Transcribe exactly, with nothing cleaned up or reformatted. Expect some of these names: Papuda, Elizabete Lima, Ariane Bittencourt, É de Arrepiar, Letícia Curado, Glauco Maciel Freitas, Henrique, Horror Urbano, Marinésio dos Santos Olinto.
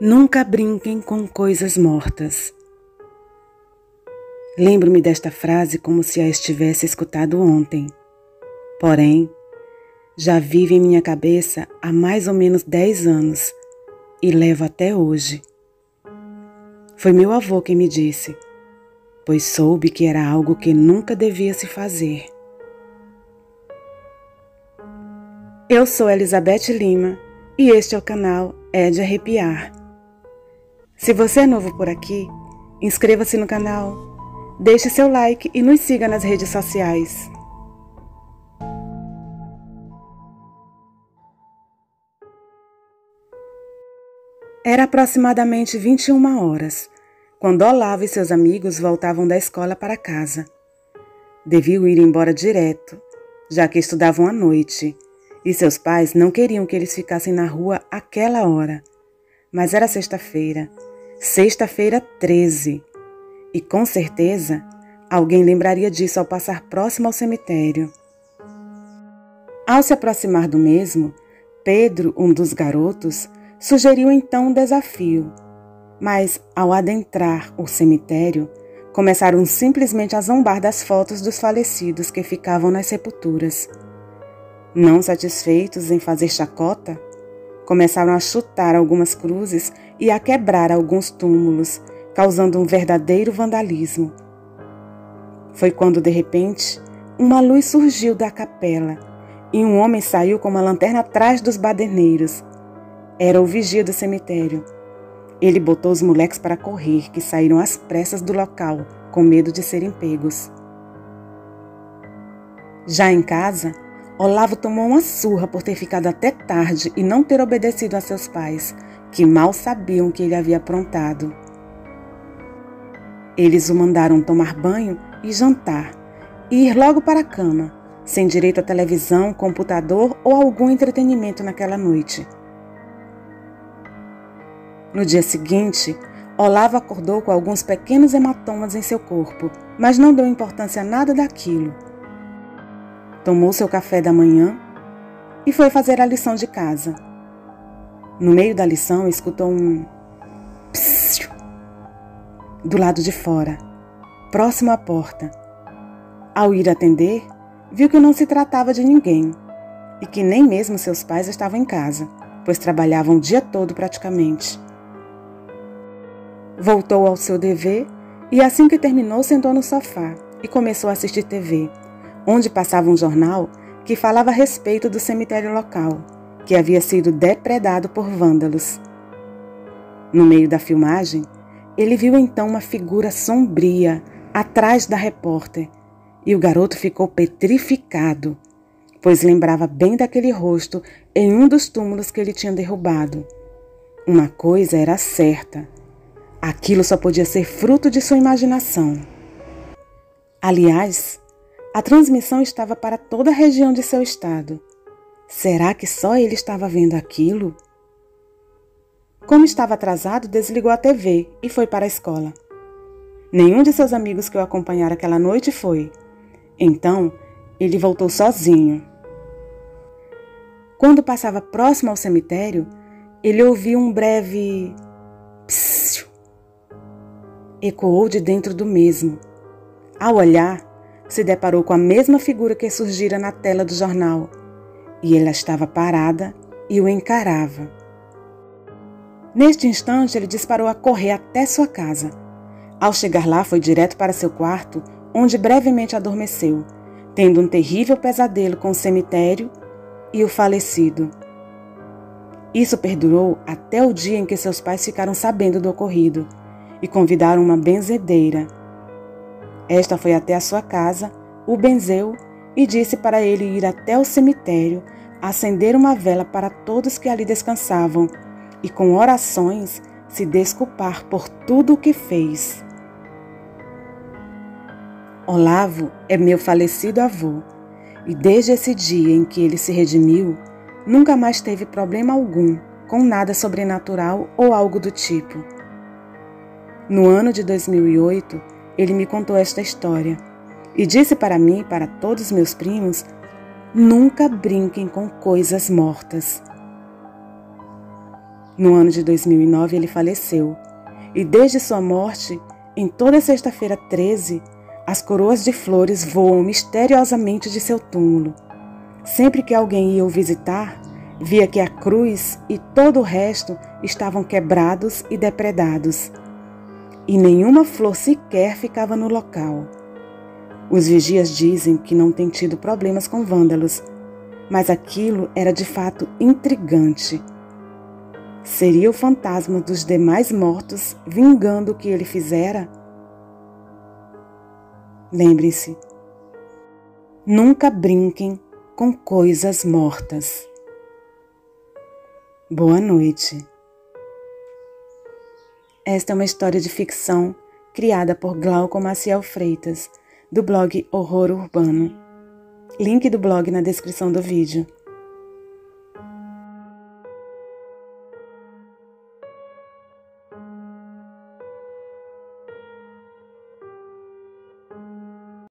Nunca brinquem com coisas mortas. Lembro-me desta frase como se a estivesse escutado ontem. Porém, já vive em minha cabeça há mais ou menos dez anos e levo até hoje. Foi meu avô quem me disse, pois soube que era algo que nunca devia se fazer. Eu sou Elizabete Lima e este é o canal É de Arrepiar. Se você é novo por aqui, inscreva-se no canal, deixe seu like e nos siga nas redes sociais. Era aproximadamente vinte e uma horas, quando Olavo e seus amigos voltavam da escola para casa. Deviam ir embora direto, já que estudavam à noite, e seus pais não queriam que eles ficassem na rua àquela hora. Mas era sexta-feira, sexta-feira treze, e com certeza alguém lembraria disso ao passar próximo ao cemitério. Ao se aproximar do mesmo, Pedro, um dos garotos, sugeriu então um desafio, mas ao adentrar o cemitério, começaram simplesmente a zombar das fotos dos falecidos que ficavam nas sepulturas. Não satisfeitos em fazer chacota, começaram a chutar algumas cruzes e a quebrar alguns túmulos, causando um verdadeiro vandalismo. Foi quando, de repente, uma luz surgiu da capela e um homem saiu com uma lanterna atrás dos baderneiros. Era o vigia do cemitério. Ele botou os moleques para correr, que saíram às pressas do local, com medo de serem pegos. Já em casa, Olavo tomou uma surra por ter ficado até tarde e não ter obedecido a seus pais, que mal sabiam o que ele havia aprontado. Eles o mandaram tomar banho e jantar, e ir logo para a cama, sem direito a televisão, computador ou algum entretenimento naquela noite. No dia seguinte, Olavo acordou com alguns pequenos hematomas em seu corpo, mas não deu importância a nada daquilo. Tomou seu café da manhã e foi fazer a lição de casa. No meio da lição, escutou um psiu do lado de fora, próximo à porta. Ao ir atender, viu que não se tratava de ninguém e que nem mesmo seus pais estavam em casa, pois trabalhavam o dia todo praticamente. Voltou ao seu dever e assim que terminou, sentou no sofá e começou a assistir tê vê, onde passava um jornal que falava a respeito do cemitério local, que havia sido depredado por vândalos. No meio da filmagem, ele viu então uma figura sombria atrás da repórter, e o garoto ficou petrificado, pois lembrava bem daquele rosto em um dos túmulos que ele tinha derrubado. Uma coisa era certa, aquilo só podia ser fruto de sua imaginação. Aliás, a transmissão estava para toda a região de seu estado. Será que só ele estava vendo aquilo? Como estava atrasado, desligou a tê vê e foi para a escola. Nenhum de seus amigos que o acompanharam aquela noite foi. Então, ele voltou sozinho. Quando passava próximo ao cemitério, ele ouviu um breve psiu. Ecoou de dentro do mesmo. Ao olhar, se deparou com a mesma figura que surgira na tela do jornal, e ela estava parada e o encarava. Neste instante, ele disparou a correr até sua casa. Ao chegar lá, foi direto para seu quarto, onde brevemente adormeceu, tendo um terrível pesadelo com o cemitério e o falecido. Isso perdurou até o dia em que seus pais ficaram sabendo do ocorrido e convidaram uma benzedeira. Esta foi até a sua casa, o benzeu e disse para ele ir até o cemitério, acender uma vela para todos que ali descansavam e, com orações, se desculpar por tudo o que fez. Olavo é meu falecido avô e, desde esse dia em que ele se redimiu, nunca mais teve problema algum com nada sobrenatural ou algo do tipo. No ano de dois mil e oito, ele me contou esta história e disse para mim e para todos meus primos, nunca brinquem com coisas mortas. No ano de dois mil e nove, ele faleceu, e desde sua morte, em toda sexta-feira treze, as coroas de flores voam misteriosamente de seu túmulo. Sempre que alguém ia o visitar, via que a cruz e todo o resto estavam quebrados e depredados, e nenhuma flor sequer ficava no local. Os vigias dizem que não têm tido problemas com vândalos, mas aquilo era de fato intrigante. Seria o fantasma dos demais mortos vingando o que ele fizera? Lembrem-se, nunca brinquem com coisas mortas. Boa noite. Esta é uma história de ficção criada por Glauco Maciel Freitas, do blog Horror Urbano. Link do blog na descrição do vídeo.